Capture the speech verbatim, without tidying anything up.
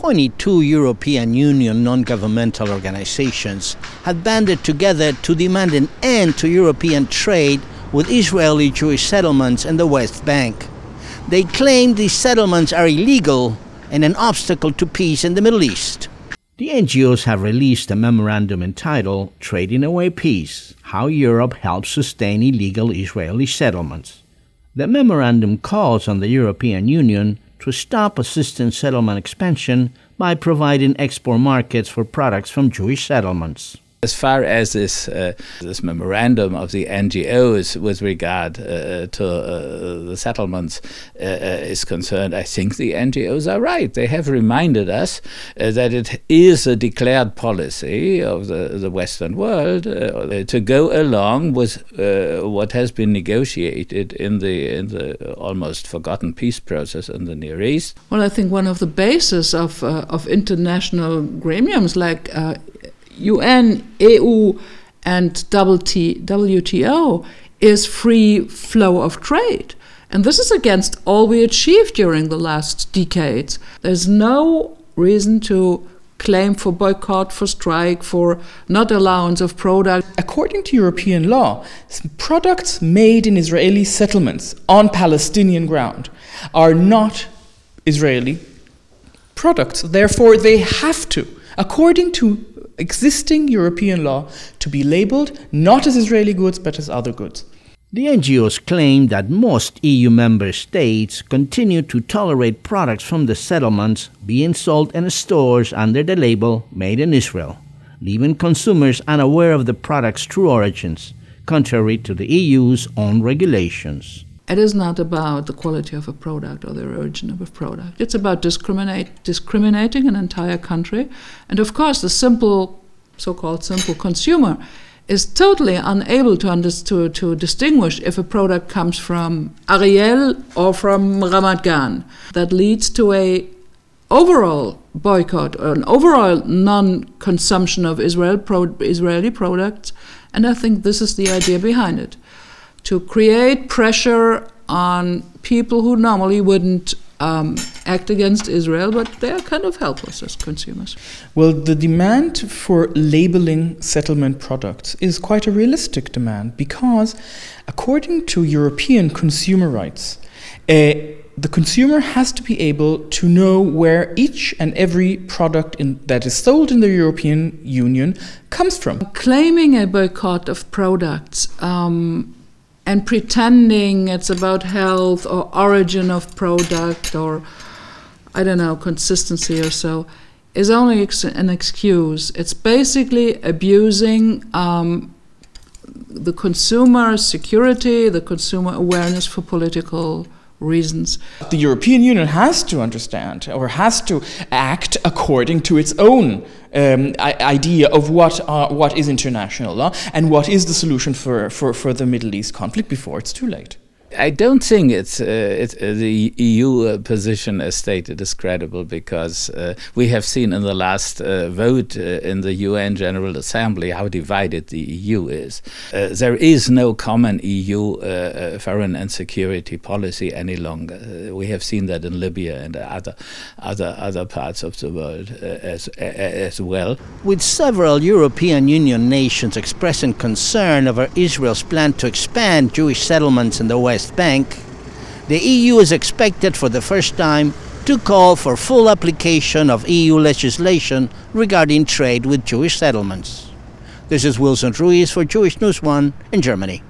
twenty-two European Union non-governmental organizations had banded together to demand an end to European trade with Israeli Jewish settlements in the West Bank. They claimed these settlements are illegal and an obstacle to peace in the Middle East. The N G Os have released a memorandum entitled Trading Away Peace: How Europe Helps Sustain Illegal Israeli Settlements. The memorandum calls on the European Union to stop assisting settlement expansion by providing export markets for products from Jewish settlements. As far as this, uh, this memorandum of the N G Os with regard uh, to uh, the settlements uh, uh, is concerned, I think the N G Os are right. They have reminded us uh, that it is a declared policy of the, the Western world uh, to go along with uh, what has been negotiated in the, in the almost forgotten peace process in the Near East. Well, I think one of the bases of, uh, of international gremiums like uh, U N, E U and W T O is free flow of trade. And this is against all we achieved during the last decades. There's no reason to claim for boycott, for strike, for not allowance of products. According to European law, products made in Israeli settlements on Palestinian ground are not Israeli products. Therefore, they have to, according to existing European law, to be labeled not as Israeli goods but as other goods. The N G Os claim that most E U member states continue to tolerate products from the settlements being sold in stores under the label Made in Israel, leaving consumers unaware of the product's true origins, contrary to the E U's own regulations. It is not about the quality of a product or the origin of a product. It's about discriminate, discriminating an entire country. And of course, the simple, so-called simple consumer is totally unable to, under, to, to distinguish if a product comes from Ariel or from Ramat Gan. That leads to an overall boycott or an overall non-consumption of Israel pro, Israeli products. And I think this is the idea behind it. To create pressure on people who normally wouldn't um, act against Israel, but they are kind of helpless as consumers. Well, the demand for labeling settlement products is quite a realistic demand because, according to European consumer rights, uh, the consumer has to be able to know where each and every product in, that is sold in the European Union comes from. Claiming a boycott of products um, and pretending it's about health or origin of product or, I don't know, consistency or so, is only ex an excuse. It's basically abusing um, the consumer security, the consumer awareness for political reasons. The European Union has to understand or has to act according to its own um, idea of what are, what is international law and what is the solution for, for, for the Middle East conflict before it's too late. I don't think it's, uh, it's uh, the E U uh, position as stated is credible because uh, we have seen in the last uh, vote uh, in the U N General Assembly how divided the E U is. Uh, there is no common E U uh, uh, foreign and security policy any longer. Uh, we have seen that in Libya and other, other, other parts of the world uh, as, uh, as well. With several European Union nations expressing concern over Israel's plan to expand Jewish settlements in the West Bank, the E U is expected for the first time to call for full application of E U legislation regarding trade with Jewish settlements. This is Wilson Ruiz for Jewish News One in Germany.